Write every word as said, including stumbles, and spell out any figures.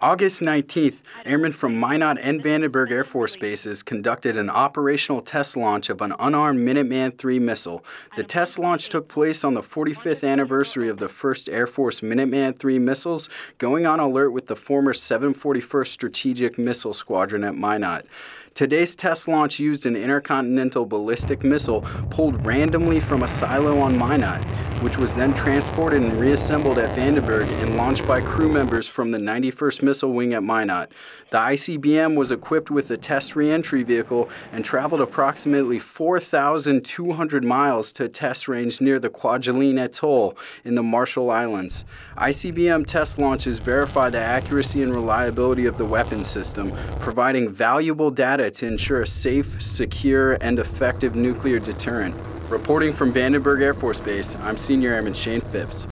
August nineteenth, airmen from Minot and Vandenberg Air Force Bases conducted an operational test launch of an unarmed Minuteman three missile. The test launch took place on the forty-fifth anniversary of the first Air Force Minuteman three missiles, going on alert with the former seven forty-first Strategic Missile Squadron at Minot. Today's test launch used an intercontinental ballistic missile pulled randomly from a silo on Minot, which was then transported and reassembled at Vandenberg and launched by crew members from the ninety-first Missile Wing at Minot. The I C B M was equipped with a test reentry vehicle and traveled approximately four thousand two hundred miles to a test range near the Kwajalein Atoll in the Marshall Islands. I C B M test launches verify the accuracy and reliability of the weapon system, providing valuable data to ensure a safe, secure, and effective nuclear deterrent. Reporting from Vandenberg Air Force Base, I'm Senior Airman Shane Phipps.